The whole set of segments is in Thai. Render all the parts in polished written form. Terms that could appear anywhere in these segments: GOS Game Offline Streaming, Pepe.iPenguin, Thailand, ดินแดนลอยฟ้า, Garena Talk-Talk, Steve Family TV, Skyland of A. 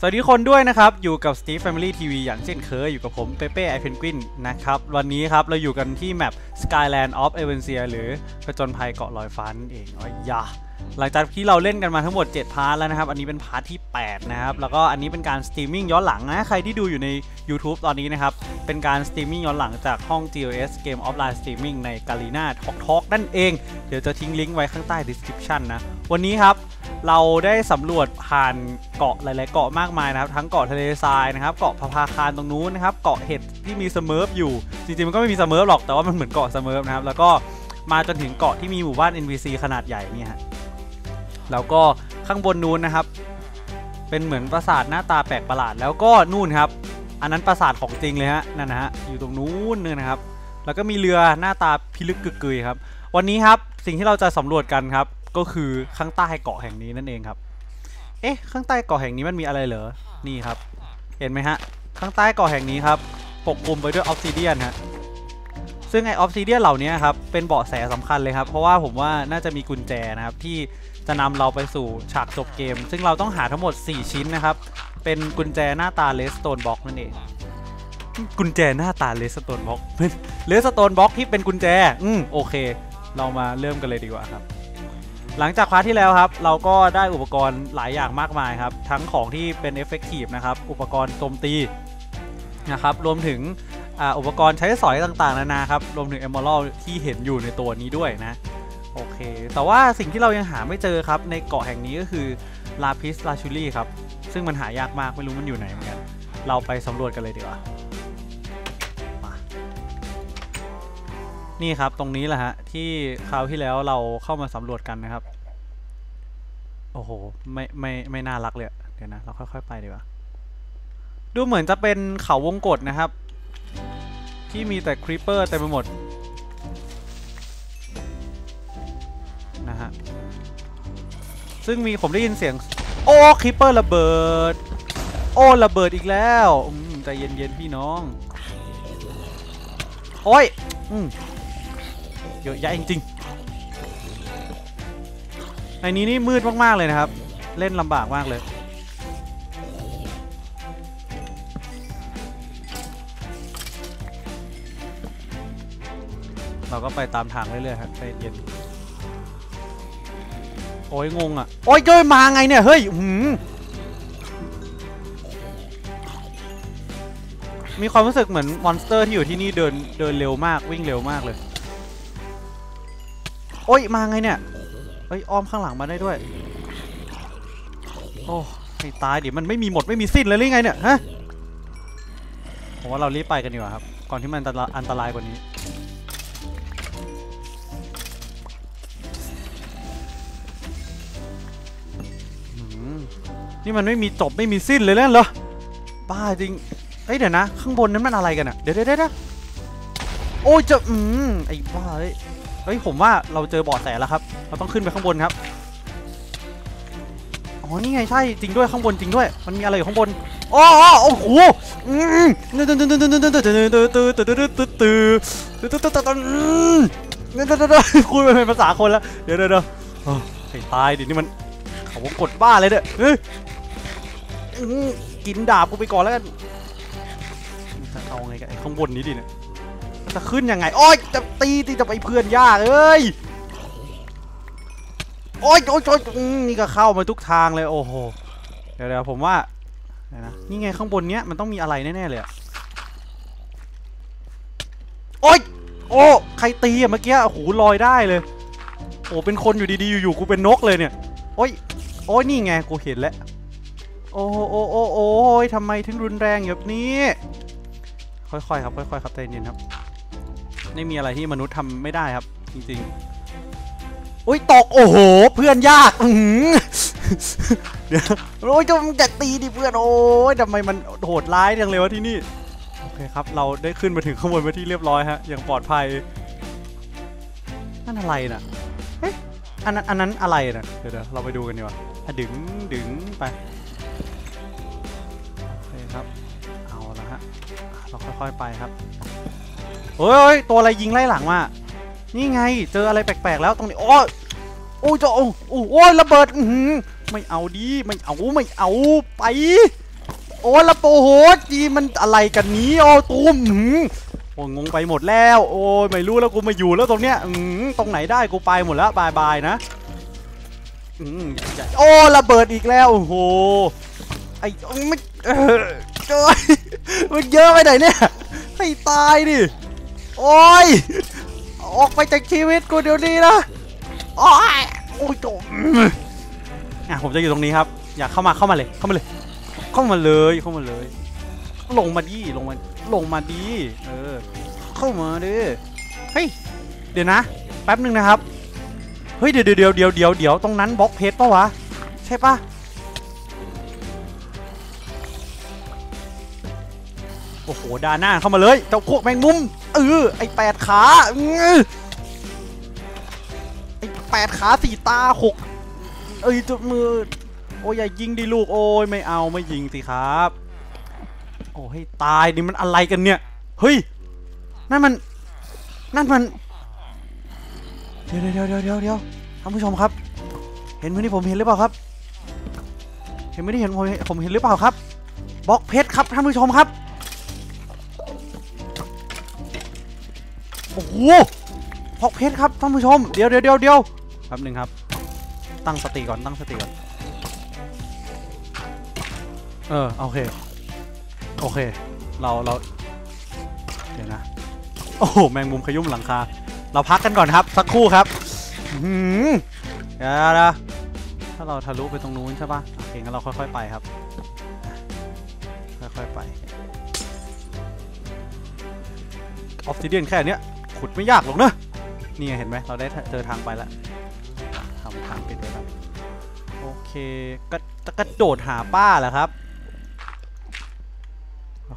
สวัสดีคนด้วยนะครับอยู่กับ Steve Family TV อย่างเช่นเคยอยู่กับผมเปเป้ไอเพนกวินนะครับวันนี้ครับเราอยู่กันที่แมป Skyland of A หรือผจญภัยเกาะลอยฟ้านั่นเองอ๋อยะหลังจากที่เราเล่นกันมาทั้งหมด7พาร์ทแล้วนะครับอันนี้เป็นพาร์ทที่8นะครับแล้วก็อันนี้เป็นการสตรีมมิ่งย้อนหลังนะใครที่ดูอยู่ใน YouTube ตอนนี้นะครับเป็นการสตรีมมิ่งย้อนหลังจากห้อง GOS Game Offline Streaming ใน Garena Talk-Talk นั่นเองเดี๋ยวจะทิ้งลิงก์ไว้ข้างใต้ description นะวันนี้ครับเราได้สำรวจผ่านเกาะหลายๆเกาะมากมายนะครับทั้งเกาะทะเลทรายนะครับเกาะพะพาคารตรงนู้นนะครับเกาะเห็ดที่มีสเมิร์ฟอยู่จริงๆมันก็ไม่มีสเมิร์ฟหรอกแต่ว่ามันเหมือนเกาะสเมิร์ฟนะครับแล้วก็มาจนถึงเกาะที่มีหมู่บ้าน NPC ขนาดใหญ่นี่ฮะแล้วก็ข้างบนนู้นนะครับเป็นเหมือนปราสาทหน้าตาแปลกประหลาดแล้วก็นู่นครับอันนั้นปราสาทของจริงเลยฮะนั่นนะฮะอยู่ตรงนู้นนึงนะครับแล้วก็มีเรือหน้าตาพิลึกกึกกือครับวันนี้ครับสิ่งที่เราจะสำรวจกันครับก็คือข้างใต้เกาะแห่งนี้นั่นเองครับเอ๊ะข้างใต้เกาะแห่งนี้มันมีอะไรเหรอนี่ครับเห็นไหมฮะข้างใต้เกาะแห่งนี้ครับปกคลุมไปด้วยออฟซิเดียนฮะซึ่งไอออฟซิเดียนเหล่านี้ครับเป็นเบาะแสสำคัญเลยครับเพราะว่าผมว่าน่าจะมีกุญแจนะครับที่จะนำเราไปสู่ฉากจบเกมซึ่งเราต้องหาทั้งหมด4ชิ้นนะครับเป็นกุญแจหน้าตาเลสโตนบล็อกนั่นเองกุญแจหน้าตาเลสโตนบล็อกเลสโตนบล็อกที่เป็นกุญแจโอเคเรามาเริ่มกันเลยดีกว่าครับหลังจากพาร์ทที่แล้วครับเราก็ได้อุปกรณ์หลายอย่างมากมายครับทั้งของที่เป็นเอฟเฟกตีฟนะครับอุปกรณ์โจมตีนะครับรวมถึงอุปกรณ์ใช้สอยต่างๆนานาครับรวมถึงเอมอรัลที่เห็นอยู่ในตัวนี้ด้วยนะโอเคแต่ว่าสิ่งที่เรายังหาไม่เจอครับในเกาะแห่งนี้ก็คือลาพิสลาชูลี่ครับซึ่งมันหายากมากไม่รู้มันอยู่ไหนเหมือนกันเราไปสำรวจกันเลยดีกว่านี่ครับตรงนี้แหละฮะที่คราวที่แล้วเราเข้ามาสำรวจกันนะครับโอ้โหไม่น่ารักเลยเดี๋ยวนะเราค่อยๆไปดีกว่าดูเหมือนจะเป็นเขาวงกตนะครับที่มีแต่ครีปเปอร์เต็มไปหมดนะฮะซึ่งมีผมได้ยินเสียงโอ้ครีปเปอร์ระเบิดโอ้ระเบิดอีกแล้วใจเย็นๆพี่น้องโอ้ยเยอะแยะจริงๆในนี้นี่มืดมากๆเลยนะครับเล่นลำบากมากเลยเราก็ไปตามทางเรื่อยๆครับใจเย็นโอ้ยงงอ่ะโอ้ยเกิดมาไงเนี่ยเฮ้ยมีความรู้สึกเหมือนมอนสเตอร์ที่อยู่ที่นี่เดินเร็วมากวิ่งเร็วมากเลยโอ้ยมาไงเนี่ยเฮ้ยอ้อมข้างหลังมาได้ด้วยโอ้ยตายดิมันไม่มีหมดไม่มีสิ้นเลยหรือไงเนี่ยฮะผมว่าเรารีบไปกันดีกว่าครับก่อนที่มันอันตรายกว่านี้นี่มันไม่มีจบไม่มีสิ้นเลยนั่นเหรอบ้าจริงเฮ้ยเดี๋ยวนะข้างบนนั้นมันอะไรกันอะเดี๋ยวโอ้จะไอ้บ้าเฮ้ยผมว่าเราเจอเบาะแสแล้วครับเราต้องขึ้นไปข้างบนครับอ๋อนี่ไงใช่จริงด้วยข้างบนจริงด้วยมันมีอะไรอยู่ข้างบนอ๋อโอ้โหคุยเป็นภาษาคนแล้วเดี๋ยวไอ้ตายดินี่มันเขากดบ้าเลยเด้อกินดาบกูไปก่อนแล้วกันจะเอาไงกันข้างบนนี้ดิเนี่ยจะขึ้นยังไงโอ๊ยจะตีจะไปเพื่อนยากเอ้ยโอ๊ยนี่ก็เข้ามาทุกทางเลยโอ้โหเดี๋ยวผมว่านี่ไงข้างบนเนี้ยมันต้องมีอะไรแน่ๆเลยโอ๊ยโอ้ใครตีอะเมื่อกี้โอ้โหลอยได้เลยโอ้เป็นคนอยู่ดีๆอยู่ๆกูเป็นนกเลยเนี่ยโอ้ยโอ้ยนี่ไงกูเห็นแล้วโอ้โอ้ยทำไมถึงรุนแรงแบบนี้ค่อยๆครับค่อยๆครับใจเย็นครับไม่มีอะไรที่มนุษย์ทำไม่ได้ครับจริงๆโอ้ยตกโอ้โหเพื่อนยากเดี๋ยวโอ้ยจะตีดิเพื่อนโอ้ยทำไมมันโหดร้ายจังเลยวะที่นี่โอเคครับเราได้ขึ้นมาถึงข้างบนไปที่เรียบร้อยฮะอย่างปลอดภัยนั่นอะไรน่ะอันนั้นอะไรนะเดี๋ยวเราไปดูกันดีกว่าดึงไปเฮ้ยครับเอาละฮะเราค่อยๆไปครับเฮ้ยตัวอะไรยิงไล่หลังมานี่ไงเจออะไรแปลกๆแล้วตรงนี้โอ้ยจะโอ้ยระเบิดไม่เอาดิไม่เอาไป โอ้ละโปโหจีมันอะไรกันนี้โอ้ตูมโอ้งงไปหมดแล้วโอ้ไม่รู้แล้วกูมาอยู่แล้วตรงเนี้ยตรงไหนได้กูไปหมดแล้วบายบายนะโอ้ระเบิดอีกแล้วโอ้โหไอ้มันมันเยอะไปไหนเนี่ยให้ตายดิโอ้ยออกไปจากชีวิตกูเดี๋ยวนี้นะโอ้ยโอ้ยโจอ่ะผมจะอยู่ตรงนี้ครับอยากเข้ามาเลยเข้ามาเลยลงมาดีลงมาดีเข้ามาดิเฮ้ยเดี๋ยวนะแป๊บนึงนะครับเฮ้ยเดี๋ยวตรงนั้นบล็อกเพจปะวะใช่ปะโอ้โหดาน่าเข้ามาเลยเจ้าพวกแมงมุมไอแปดขาไอแปดขาสี่ตาหกจุดมือโอ้ยอย่ายิงดิลูกโอ้ยไม่เอาไม่ยิงสิครับโอ้ให้ตายนี่มันอะไรกันเนี่ยเฮ้ยนั่นมันเดี๋ยวท่านผู้ชมครับเห็นไหมนี่ผมเห็นหรือเปล่าครับเห็นไหมนี่ผมเห็นหรือเปล่าครับบล็อกเพชรครับท่านผู้ชมครับโอ้โหบล็อกเพชรครับท่านผู้ชมเดี๋ยวแป๊บนึงครับตั้งสติก่อนโอเคเราเดี๋ยวนะโอ้โหแมงมุมขยุ่มหลังคาเราพักกันก่อนครับสักครู่ครับเดี๋ยวนะถ้าเราทะลุไปตรงนู้นใช่ปะโอเคงั้นเราค่อยๆไปครับค่อยๆไปออฟซิเดียนแค่เนี้ยขุดไม่ยากหรอกนะนี่เห็นไหมเราได้เจอทางไปแล้วทางเป็นไปครับโอเคกระโดดหาป้าเหรอครับ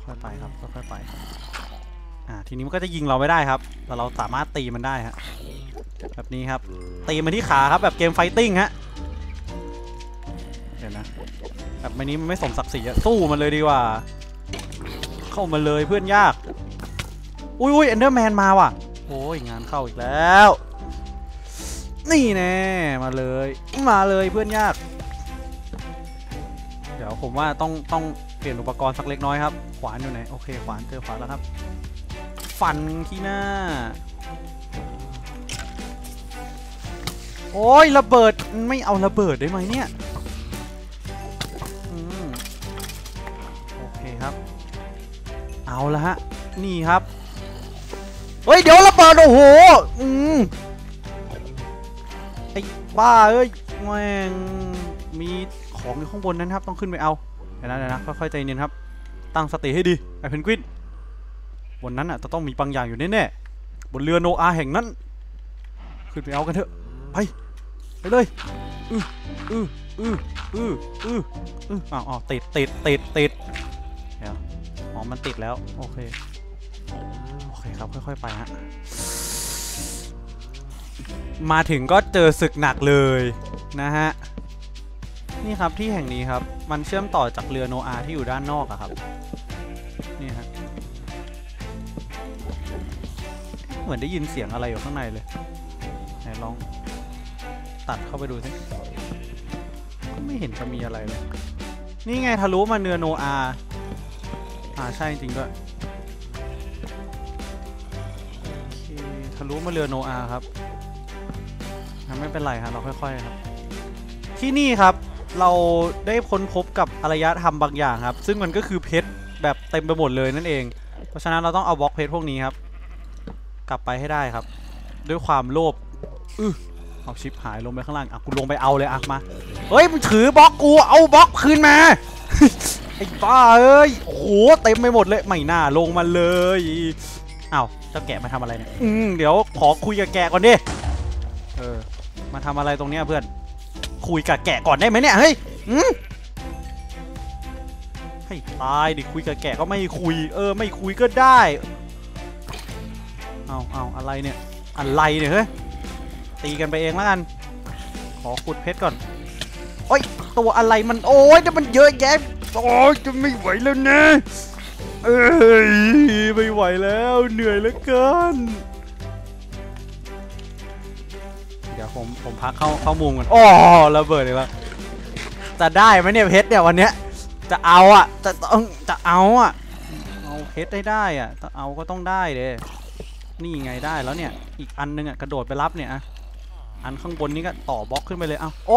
ค่อยๆไปครับค่อยๆไปทีนี้มันก็จะยิงเราไม่ได้ครับแต่เราสามารถตีมันได้ฮะแบบนี้ครับตีมันที่ขาครับแบบเกมไฟติ้งฮะเดี๋ยวนะแบบนี้มันไม่สมศักดิ์ศรีสู้มันเลยดีกว่าเข้ามาเลยเพื่อนยากอุ้ยเอ็นเดอร์แมนมาว่ะโอ้ยงานเข้าอีกแล้วนี่แน่มาเลยเพื่อนยากเดี๋ยวผมว่าต้องเปลี่ยนอุปกรณ์สักเล็กน้อยครับขวานอยู่ไหนโอเคขวานเจอขวานแล้วครับฟันที่หน้าโอ้ยระเบิดไม่เอาระเบิดได้ไหมเนี่ยโอเคครับเอาละฮะนี่ครับเฮ้ยเดี๋ยวระเบิดโอ้โหไอ้บ้าเอ้ยแม่งมีของอยู่ข้างบนนั้นครับต้องขึ้นไปเอาเดี๋ยวนะค่อยๆใจเย็นครับตั้งสติให้ดีไอ้เพนกวินบนนั้นอ่ะจะต้องมีบางอย่างอยู่แน่ๆบนเรือโนอาแห่งนั้นขึ้นไปเอากันเถอะไปเลยอ้าวติดเดี๋ยวอ๋อมันติดแล้วโอเคครับค่อยๆไปฮะมาถึงก็เจอศึกหนักเลยนะฮะนี่ครับที่แห่งนี้ครับมันเชื่อมต่อจากเรือโนอาที่อยู่ด้านนอกอะครับนี่ฮะเหมือนได้ยินเสียงอะไรอยู่ข้างในเลยไหนลองตัดเข้าไปดูสิไม่เห็นจะมีอะไรเลยนี่ไงทะลุมาเรือโนอาใช่จริงด้วยทะลุมาเรือโนอาครับไม่เป็นไรครับเราค่อยๆครับที่นี่ครับเราได้ค้นพบกับอารยธรรมบางอย่างครับซึ่งมันก็คือเพชรแบบเต็มไปหมดเลยนั่นเองเพราะฉะนั้นเราต้องเอาบล็อกเพชรพวกนี้ครับกลับไปให้ได้ครับด้วยความโลภเอาชิปหายลงไปข้างล่างอ่ะกูลงไปเอาเลยอ่ะมาเฮ้ยมึงถือบล็อกกูเอาบล็อกคืนมา ไอ้บ้าเอ้ยโอ้โหเต็มไปหมดเลยไม่น่าลงมาเลยอ้าวเจ้าแกะมาทำอะไรเนี่ยเดี๋ยวขอคุยกับแกะก่อนดิมาทำอะไรตรงเนี้ยเพื่อนคุยกับแกะก่อนได้ไหมเนี่ยเฮ้ยให้ตายดิคุยกับแกะก็ไม่คุยไม่คุยก็ได้เอาอะไรเนี่ยเฮ้ยตีกันไปเองแล้วกันขอขุดเพชรก่อนโอ้ยตัวอะไรมันโอ้ยแต่มันเยอะแยะโอ้ยจะไม่ไหวแล้วนะไม่ไหวแล้วเหนื่อยเหลือเกินเดี๋ยวผมพักเข้ามุมก่อนโอ้ระเบิดเลยว่าจะได้ไหมเนี่ยเพชรเนี่ยวันเนี้ย จะเอาอ่ะจะเอาอ่ะเอาเพชรได้อ่ะจะเอาก็ต้องได้เลยนี่ไงได้แล้วเนี่ยอีกอันนึงอ่ะกระโดดไปรับเนี่ยอ่ะอันข้างบนนี้ก็ต่อบล็อกขึ้นไปเลยเอาโ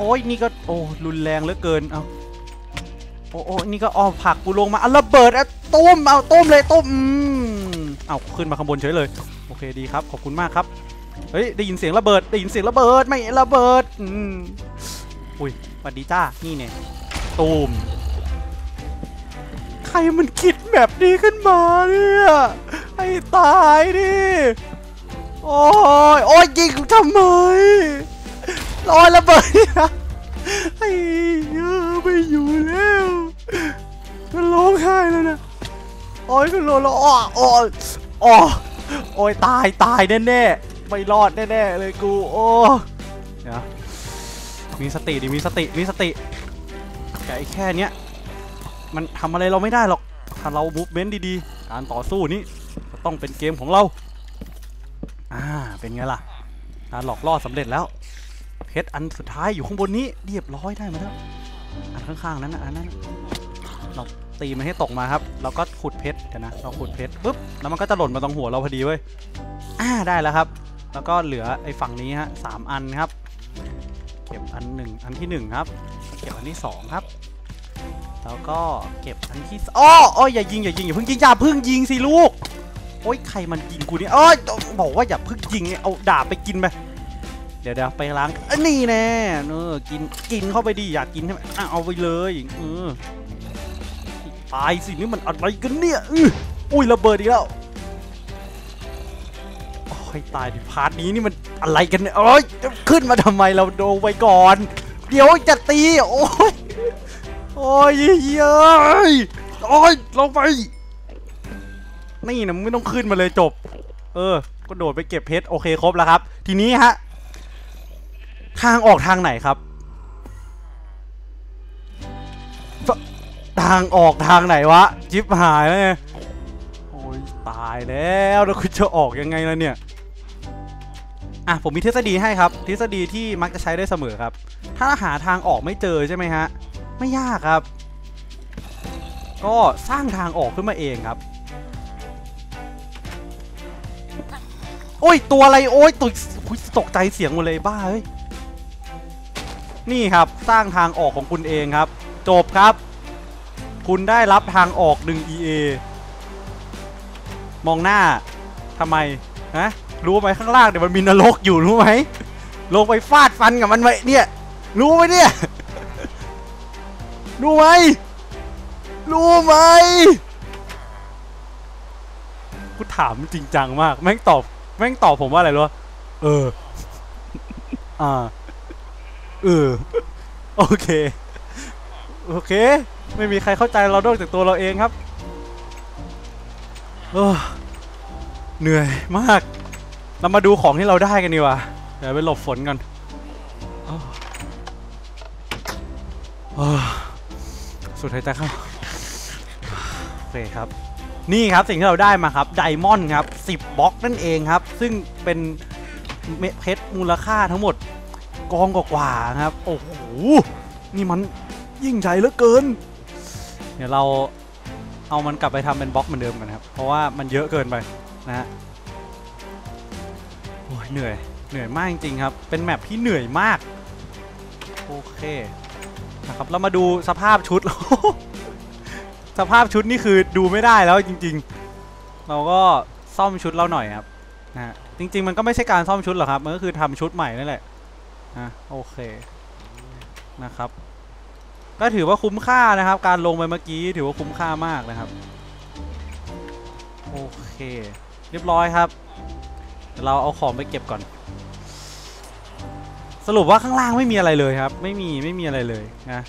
อ้ยนี่ก็โอ้รุนแรงเหลือเกินเอาโอ้นี่ก็อ้อผักกูลงมาระเบิดอ่ะต้มเอาต้มเลยต้มเอาขึ้นมาข้างบนเฉยเลยโอเคดีครับขอบคุณมากครับเฮ้ยได้ยินเสียงระเบิดได้ยินเสียงระเบิดไม่ระเบิดอุ้ยสวัสดีจ้านี่เนี่ยตูมใครมันคิดแบบนี้ขึ้นมาเนี่ยไอ้ตายดิโอ้ยโอ้ยยิงทำไมลอยระเบิดไอ้เยอะไม่อยู่แล้วมันร้องไห้แล้วนะโอ้ยมันร้องแล้วโอ้ยตายแน่ๆไม่รอดแน่ๆเลยกูโอ้เดี๋ยวมีสติดิมีสติแกแค่เนี้ยมันทำอะไรเราไม่ได้หรอกถ้าเรามูฟเมนต์ดีๆการต่อสู้นี้ต้องเป็นเกมของเราเป็นไงล่ะการหลอกล่อสำเร็จแล้วเพชรอันสุดท้ายอยู่ข้างบนนี้เรียบร้อยได้มาแล้วอันข้างๆนั้นนะอันนั้นเราตีมันให้ตกมาครับเราก็ขุดเพชรกันนะเราขุดเพชรปุ๊บแล้วมันก็จะหล่นมาตรงหัวเราพอดีเว้ยได้แล้วครับแล้วก็เหลือไอ้ฝั่งนี้ฮะ3อันครับเก็บอันหนึ่งอันที่หนึ่งครับเก็บอันที่สองครับแล้วก็เก็บอันที่อ้ออย่ายิงอย่าเพิ่งยิงสิลูกโอ้ยใครมันยิงกูเนี่ยโอ้ยบอกว่าอย่าเพิ่งยิงเนี่ยเอาดาบไปกินไปเดี๋ยวไปล้างนี่แน่เนอะกินเข้าไปดิอยากกินใช่ไหมเอาไปเลยตายสินี่มันอะไรกันเนี่ยอุ้ยระเบิดอีกแล้วตายดิพาร์ทนี้นี่มันอะไรกันเนี่ยโอ้ยขึ้นมาทำไมเราโดนไปก่อนเดี๋ยวจะตีโอ้ยเย้ยโอ้ยลงไปนี่นะไม่ต้องขึ้นมาเลยจบก็โดดไปเก็บเพชรโอเคครบแล้วครับทีนี้ฮะทางออกทางไหนครับทางออกทางไหนวะจิบหายแล้วเนี่ยโอ้ยตายแล้วแล้วคุณจะออกยังไงล่ะเนี่ยผมมีทฤษฎีให้ครับทฤษฎีที่มักจะใช้ได้เสมอครับถ้าหาทางออกไม่เจอใช่ไหมฮะไม่ยากครับก็สร้างทางออกขึ้นมาเองครับโอ้ยตัวอะไรโอ้ยตกใจเสียงหมดเลยบ้าเฮ้ยนี่ครับสร้างทางออกของคุณเองครับจบครับคุณได้รับทางออก1 EA มองหน้าทำไมนะรู้ไหมข้างล่างเดี๋ยวมันมีนรกอยู่รู้ไหมลงไปฟาดฟันกับมันไว้เนี่ยรู้ไหมเนี่ยรู้ไหมกูถามจริงจังมากแม่งตอบผมว่าอะไรรู้ป่ะโอเคไม่มีใครเข้าใจเรานอกจากตัวเราเองครับเหนื่อยมากเรามาดูของที่เราได้กันดีกว่าเดี๋ยวไปหลบฝนกันสุดท้ายครับโอเคครับนี่ครับสิ่งที่เราได้มาครับไดมอนด์ครับ10บล็อกนั่นเองครับซึ่งเป็นเพชรมูลค่าทั้งหมดกองกว่าครับโอ้โหนี่มันยิ่งใหญ่เหลือเกินเดี๋ยวเราเอามันกลับไปทำเป็นบล็อกเหมือนเดิมกันครับเพราะว่ามันเยอะเกินไปนะฮะโอ้ยเหนื่อยมากจริงๆครับเป็นแมปที่เหนื่อยมากโอเคนะครับเรามาดูสภาพชุด สภาพชุดนี่คือดูไม่ได้แล้วจริงๆเราก็ซ่อมชุดเราหน่อยครับนะจริงๆมันก็ไม่ใช่การซ่อมชุดหรอกครับมันก็คือทำชุดใหม่นั่นแหละโอเคนะครับก็ถือว่าคุ้มค่านะครับการลงไปเมื่อกี้ถือว่าคุ้มค่ามากนะครับโอเคเรียบร้อยครับเราเอาของไปเก็บก่อนสรุปว่าข้างล่างไม่มีอะไรเลยครับไม่มีอะไรเลยนะ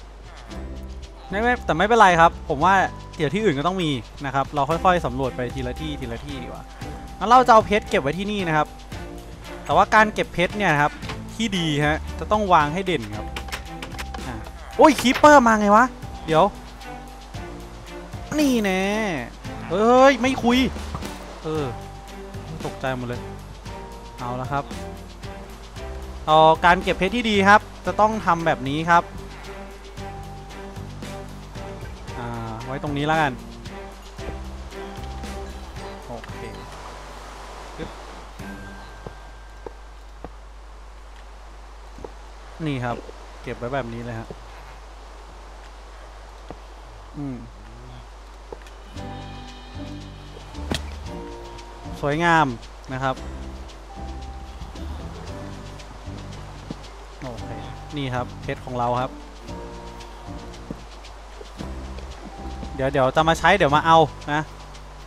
แต่ไม่เป็นไรครับผมว่าเดี๋ยวที่อื่นก็ต้องมีนะครับเราค่อยๆสำรวจไปทีละที่ดีกว่างั้นเราจะเอาเพชรเก็บไว้ที่นี่นะครับแต่ว่าการเก็บเพชรเนี่ยครับที่ดีฮะจะต้องวางให้เด่นครับโอ้ยคีปเปอร์มาไงวะเดี๋ยวนี่แน่เฮ้ยไม่คุยตกใจหมดเลยเอาละครับการเก็บเพชรที่ดีครับจะต้องทำแบบนี้ครับ ว้ตรงนี้แล้วกันโอเคนี่ครับเก็บไว้แบบนี้เลยฮะสวยงามนะครับโอเคนี่ครับเพชรของเราครับเดี๋ยวจะมาใช้เดี๋ยวมาเอานะ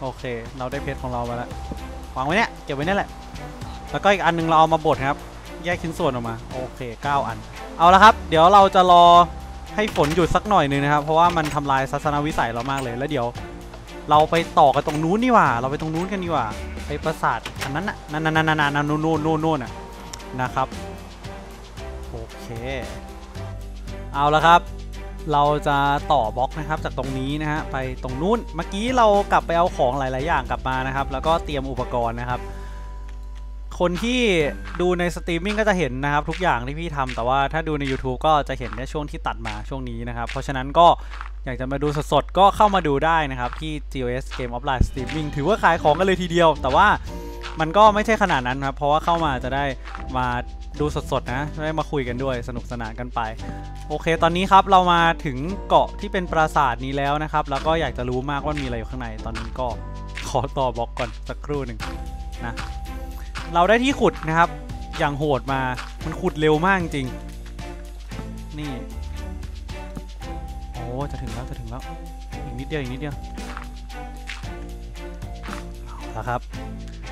โอเคเราได้เพชรของเรามาแล้ววางไว้เนี่ยเก็บไว้นี่แหละแล้วก็อีกอันนึงเราเอามาบดครับแยกชิ้นส่วนออกมาโอเค9 อันเอาละครับเดี๋ยวเราจะรอให้ฝนหยุดสักหน่อยนึงนะครับเพราะว่ามันทำลายทัศนวิสัยเรามากเลยแล้วเดี๋ยวเราไปต่อกันตรงนู้นนี่หว่าเราไปตรงนู้นกันนี่หว่าไปปราสาทอันนั้นน่ะนั่นนู่นนะครับโอเคเอาละครับเราจะต่อบล็อกนะครับจากตรงนี้นะฮะไปตรงนู้นเมื่อกี้เรากลับไปเอาของหลายๆอย่างกลับมานะครับแล้วก็เตรียมอุปกรณ์นะครับคนที่ดูในสตรีมมิ่งก็จะเห็นนะครับทุกอย่างที่พี่ทำแต่ว่าถ้าดูใน YouTube ก็จะเห็นในช่วงที่ตัดมาช่วงนี้นะครับเพราะฉะนั้นก็อยากจะมาดูสดๆก็เข้ามาดูได้นะครับที่ GOS Game Offline Streaming ถือว่าขายของกันเลยทีเดียวแต่ว่ามันก็ไม่ใช่ขนาดนั้นครับเพราะว่าเข้ามาจะได้มาดูสดๆนะได้มาคุยกันด้วยสนุกสนานกันไปโอเคตอนนี้ครับเรามาถึงเกาะที่เป็นปราสาทนี้แล้วนะครับแล้วก็อยากจะรู้มากว่ามีอะไรอยู่ข้างในตอนนี้ก็ขอต่อบล็อกก่อนสักครู่หนึ่งนะเราได้ที่ขุดนะครับอย่างโหดมามันขุดเร็วมากจริงนี่โอ้จะถึงแล้วอีกนิดเดียวเอาละครับ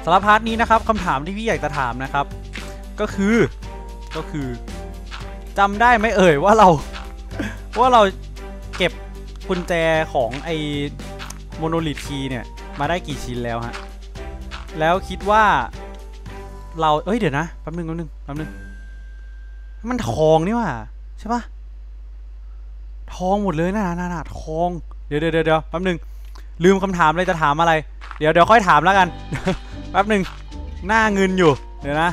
สำหรับพาร์ทนี้นะครับคำถามที่พี่อยากจะถามนะครับก็คือจำได้ไหมเอ่ยว่าเราเก็บกุญแจของไอโมโนลิทคีเนี่ยมาได้กี่ชิ้นแล้วฮะแล้วคิดว่าเราเดี๋ยวนะแป๊บนึงมันทองนี่ว่ะใช่ปะทองหมดเลยน่ะทองเดี๋ยวแป๊บนึงลืมคำถามเลยจะถามอะไรเดี๋ยวค่อยถามแล้วกัน แป๊บนึงหน้าเงินอยู่เดี๋ยวนะ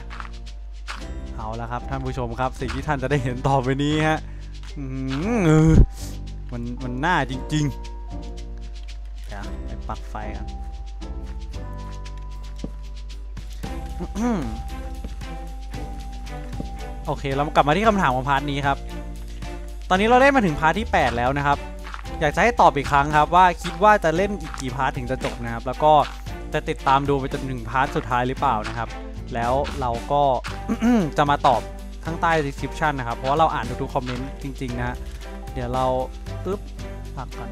เอาละครับท่านผู้ชมครับสิ่งที่ท่านจะได้เห็นต่อไปนี้ฮะมันน่าจริงๆจะไปปักไฟกันโอเคเรากลับมาที่คำถามของพาร์ทนี้ครับตอนนี้เราได้มาถึงพาร์ทที่8แล้วนะครับอยากจะให้ตอบอีกครั้งครับว่าคิดว่าจะเล่นอีกกี่พาร์ทถึงจะจบนะครับแล้วก็จะติดตามดูไปจนถึงพาร์ทสุดท้ายหรือเปล่านะครับแล้วเราก็ จะมาตอบข้างใต้ description นะครับเพราะว่าเราอ่านทุกๆคอมเมนต์จริงๆนะเดี๋ยวเราปักก่อน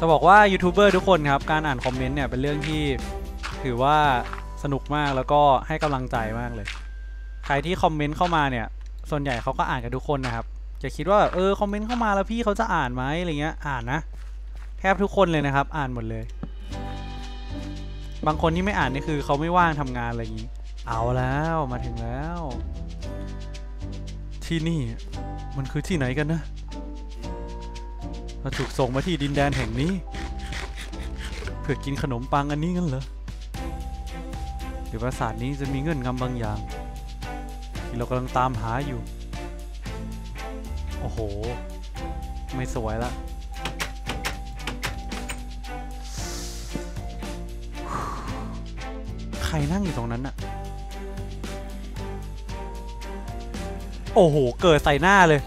จะบอกว่ายูทูบเบอร์ทุกคนครับการอ่านคอมเมนต์เนี่ยเป็นเรื่องที่ถือว่าสนุกมากแล้วก็ให้กำลังใจมากเลยใครที่คอมเมนต์เข้ามาเนี่ยส่วนใหญ่เขาก็อ่านกันทุกคนนะครับจะคิดว่าคอมเมนต์เข้ามาแล้วพี่เขาจะอ่านไหมอะไรเงี้ยอ่านนะแทบทุกคนเลยนะครับอ่านหมดเลยบางคนที่ไม่อ่านนี่คือเขาไม่ว่างทำงานอะไรอย่างนี้เอาแล้วมาถึงแล้วที่นี่มันคือที่ไหนกันนะเราถูกส่งมาที่ดินแดนแห่งนี้เพื่อกินขนมปังอันนี้งั้นเหรอหรือปราสาทนี้จะมีเงื่อนงำบางอย่างที่เรากำลังตามหาอยู่โอ้โหไม่สวยละใครนั่งอยู่ตรงนั้นน่ะโอ้โหเกิดใส่หน้าเลย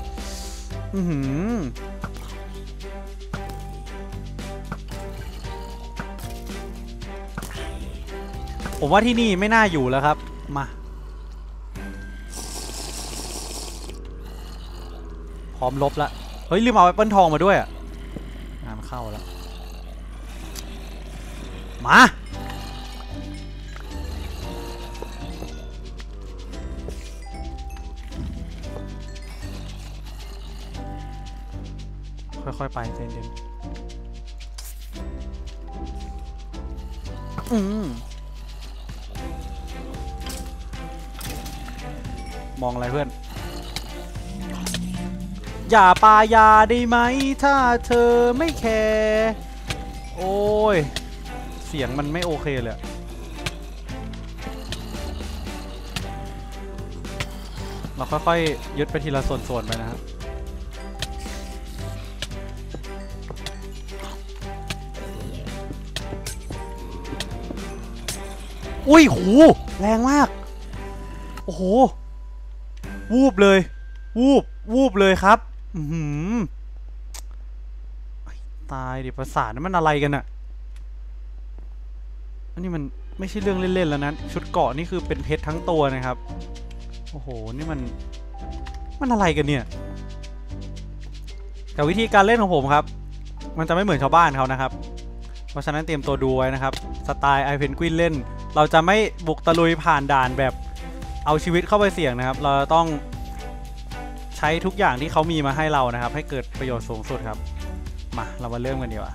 ผมว่าที่นี่ไม่น่าอยู่แล้วครับมาพร้อมลบละเฮ้ยลืมเอาแอปเปิ้ลทองมาด้วยอ่ะงานเข้าแล้วมาค่อยๆไปเซนเดนมองอะไรเพื่อนอย่าปายาได้ไหมถ้าเธอไม่แคร์โอ้ยเสียงมันไม่โอเคเลยเราค่อยๆยึดไปทีละส่วนๆไปนะครับ อุ้ยโหแรงมากโอ้โหวูบเลยวูบเลยครับตายดิประสาทมันอะไรกันอะอันนี้มันไม่ใช่เรื่องเล่นๆแล้วนะชุดเกาะนี่คือเป็นเพชรทั้งตัวนะครับโอ้โหนี่มันอะไรกันเนี่ยแต่วิธีการเล่นของผมครับมันจะไม่เหมือนชาวบ้านเขานะครับเพราะฉะนั้นเตรียมตัวดูไว้นะครับสไตล์ไอเพนกวินเล่นเราจะไม่บุกตะลุยผ่านด่านแบบเอาชีวิตเข้าไปเสี่ยงนะครับเราต้องใช้ทุกอย่างที่เขามีมาให้เรานะครับให้เกิดประโยชน์สูงสุดครับมาเรามาเริ่มกันดีกว่า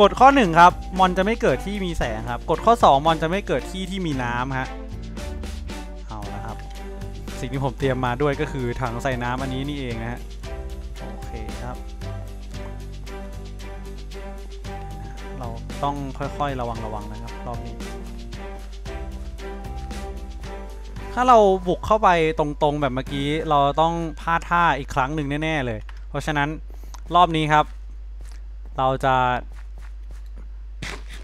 กฎข้อ1ครับมอนจะไม่เกิดที่มีแสงครับกฎข้อ2มอนจะไม่เกิดที่ที่มีน้ำฮะเอาละครับสิ่งที่ผมเตรียมมาด้วยก็คือถังใส่น้ำอันนี้นี่เองนะฮะโอเคครับเราต้องค่อยๆระวังนะครับรอบนี้ถ้าเราบุกเข้าไปตรงๆแบบเมื่อกี้เราต้องพลาดท่าอีกครั้งหนึ่งแน่ๆเลยเพราะฉะนั้นรอบนี้ครับเราจะ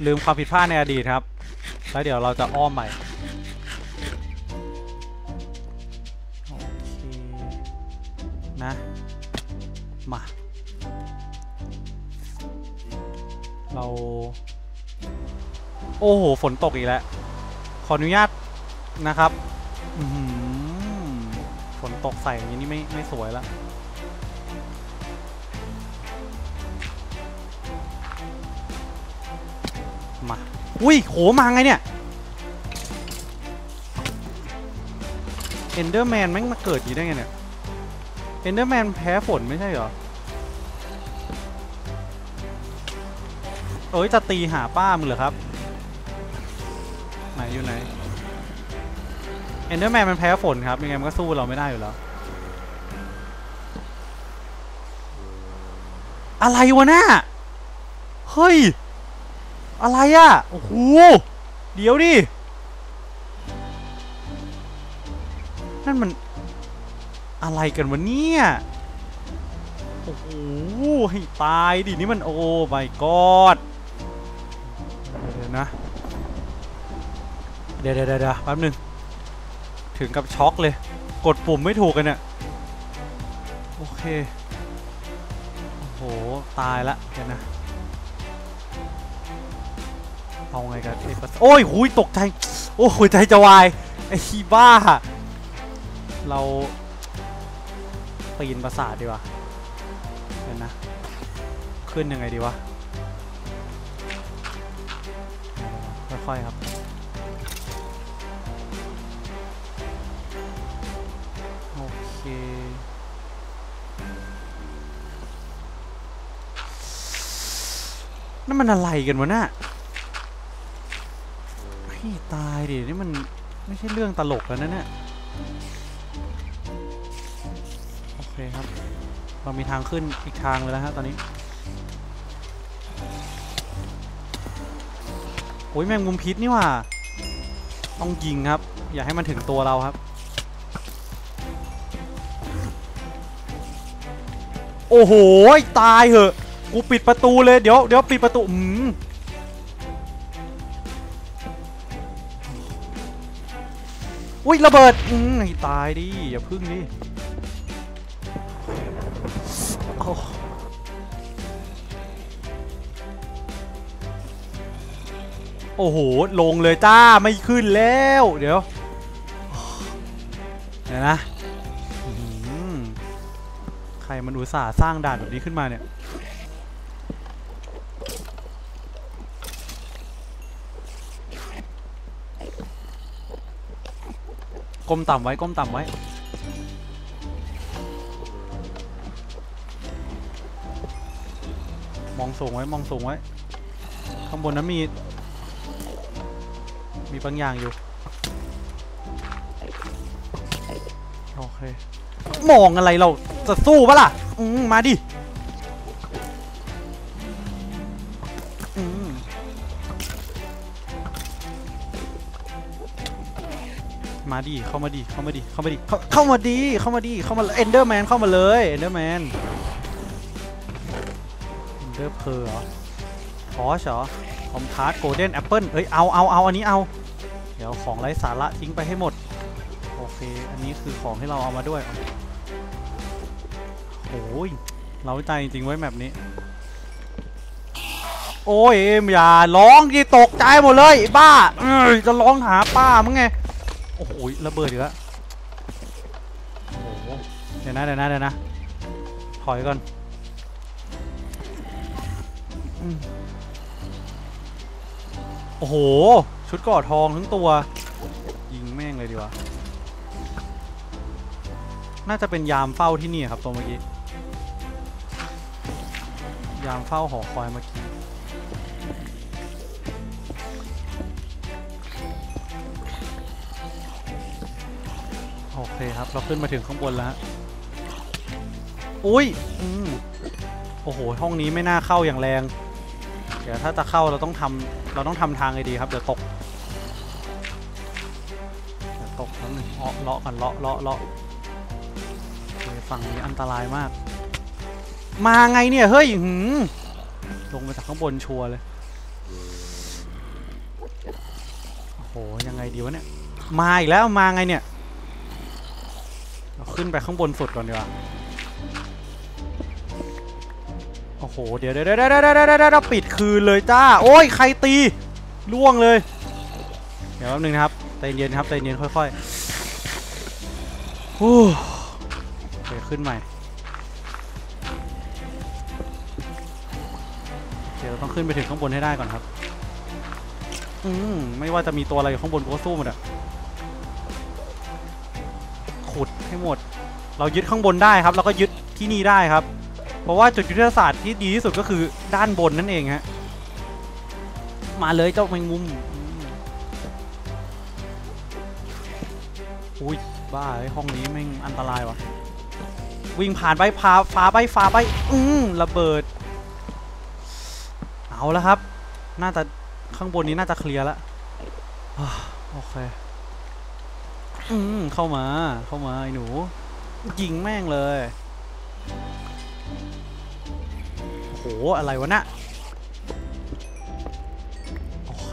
ลืมความผิดพลาดในอดีตครับแล้วเดี๋ยวเราจะอ้อมใหม่โอเคนะมาเราโอ้โหฝนตกอีกแล้วขออนุญาตนะครับฝนตกใส่อย่างนี้ไม่สวยแล้วมาอุ้ยโหมาไงเนี่ยเอนเดอร์แมนแม่งมาเกิดอยู่ได้ไงเนี่ยเอนเดอร์แมนแพ้ฝนไม่ใช่เหรอเอ้ยจะตีหาป้ามึงเหรอครับไหนอยู่ไหนเอนเดอร์แมนมันแพ้ฝนครับยังไงมันก็สู้เราไม่ได้อยู่แล้วอะไรวะน่ะเฮ้ยอะไรอ่ะโอ้โหเดี๋ยวดินั่นมันอะไรกันวะเนี่ยโอ้โหให้ตายดินี่มันโอ้ my god เดี๋ยวนะเดี๋ยวแป๊บนึงถึงกับช็อกเลยกดปุ่มไม่ถูกกันเนี่ยโอเคโอ้โหตายละเดี๋ยวนะเอาไงกันโอ้ยหุยตกใจโอ้หัวใจจะวายไอ้ขี้บ้าเราปีนปราสาทดีวะเดี๋ยวนะขึ้นยังไงดีวะค่อยๆครับโอเคนั่นมันอะไรกันวะน่ะพี่ตายดินี่มันไม่ใช่เรื่องตลกแล้วนะเนี่ยโอเคครับเรามีทางขึ้นอีกทางเลยแล้วฮะตอนนี้โอ้ยแมงมุมพิษนี่ว่าต้องยิงครับอย่าให้มันถึงตัวเราครับโอ้โหตายเหอะกูปิดประตูเลยเดี๋ยวปิดประตูอุ้ยระเบิดตายดิอย่าพึ่งดิโอ้โหลงเลยจ้าไม่ขึ้นแล้วเดี๋ยวนะใครมันอุตส่าห์สร้างด่านแบบนี้ขึ้นมาเนี่ยก้มต่ำไว้มองสูงไว้ข้างบนนั้นมีบางอย่างอยู่โอเคมองอะไรเราจะสู้ปะล่ะมาดิมาดิเข้ามาดิเอนเดอร์แมนเข้ามาเลยเอนเดอร์แมนเอนเดอร์เพอร์หรอ คอมทาร์ตโกลเด้นแอปเปิ้ลเอ้ยเอาอันนี้เอาเดี๋ยวของไร้สาระทิ้งไปให้หมดโอเคอันนี้คือของที่เราเอามาด้วยโอ้ยเราใจจริงไว้แบบนี้โอ้ยอย่าร้องดิตกใจหมดเลยบ้าจะร้องหาป้ามั้งไงโอ้โหระเบิดอีกแล้วเดี๋ยวนะถอยก่อนโอ้โหชุดก่อทองทั้งตัวยิงแม่งเลยดีกว่าน่าจะเป็นยามเฝ้าที่นี่ครับตัวเมื่อกี้ยามเฝ้าหอคอยเมื่อกี้โอเคครับเราขึ้นมาถึงข้างบนแล้วอุ้ยโอ้โหห้องนี้ไม่น่าเข้าอย่างแรงเดี๋ยวถ้าจะเข้าเราต้องทำทางไงดีครับเดี๋ยวตกแล้วนึงเลาะกันเลาะฝั่งนี้อันตรายมากมาไงเนี่ยเฮ้ยลงมาจากข้างบนชัวร์เลยโอ้โหยังไงดีวะเนี่ยมาอีกแล้วมาไงเนี่ยขึ้นไปข้างบนสุดก่อนดีกว่าโอ้โหเดี๋ยวเดี๋ยวปิดคืนเลยจ้าโอ้ยใครตีล่วงเลยเดี๋ยวแป๊บนึงนะครับใจเย็นครับใจเย็นค่อยๆโอเคขึ้นใหม่เดี๋ยวเราต้องขึ้นไปถึงข้างบนให้ได้ก่อนครับไม่ว่าจะมีตัวอะไรอยู่ข้างบนก็สู้หมดอะขุดให้หมดเรายึดข้างบนได้ครับแล้วก็ยึดที่นี่ได้ครับเพราะว่าจุดยุทธศาสตร์ที่ดีที่สุดก็คือด้านบนนั่นเองฮะมาเลยเจ้าแมงมุมอุ้ยบ้าไอ้ห้องนี้แม่งอันตรายว่ะวิ่งผ่านไปฟ้าไประเบิดเอาแล้วครับน่าจะข้างบนนี้น่าจะเคลียร์แล้วโอเคเข้ามาไอ้หนูยิงแม่งเลยโอ้โหอะไรวะนะโอเค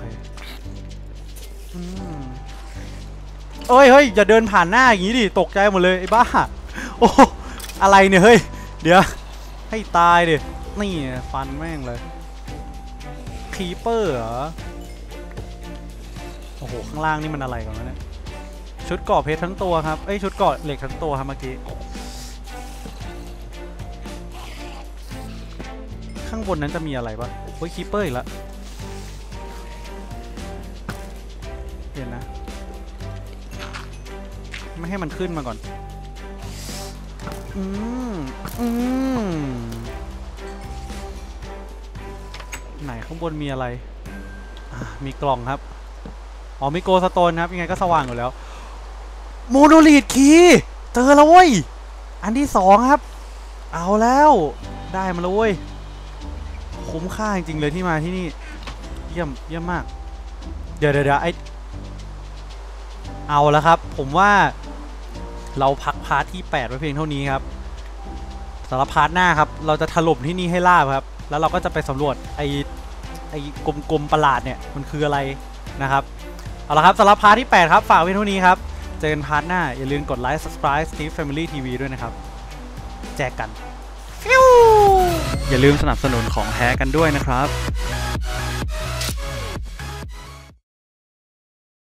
เฮ้ยอย่าเดินผ่านหน้าอย่างนี้ดิตกใจหมดเลยไอ้บ้าโอ้อะไรเนี่ยเฮ้ยเดี๋ยวให้ตายดินี่ฟันแม่งเลยคีเปอร์เหรอโอ้โหข้างล่างนี่มันอะไรกันวะเนี่ยชุดก่อเพชรทั้งตัวครับไอชุดก่อเหล็กทั้งตัวครับเมื่อกี้ข้างบนนั้นจะมีอะไรบ้างโอ้ยคีเปอร์อีกละเห็นนะไม่ให้มันขึ้นมาก่อนไหนข้างบนมีอะไรมีกล่องครับอ๋อมีโกสโตนครับยังไงก็สว่างอยู่แล้วโมโนลิทคีเจอแล้วเว้ยอันที่สองครับเอาแล้วได้มาแล้วเว้ยคุ้มค่าจริงๆเลยที่มาที่นี่เยี่ยมมากเดี๋ยวไอเอาแล้วครับผมว่าเราพักพาร์ทที่8ไว้เพียงเท่านี้ครับสำหรับพาร์ทหน้าครับเราจะถล่มที่นี่ให้ราบครับแล้วเราก็จะไปสำรวจไอ้กลมๆประหลาดเนี่ยมันคืออะไรนะครับเอาละครับสำหรับพาร์ทที่8ครับฝากไว้เท่านี้ครับเจอกันพาร์ทหน้าอย่าลืมกดไลค์ Subscribe Steve Family TV ด้วยนะครับแจกกันอย่าลืมสนับสนุนของแท้กันด้วยนะครับ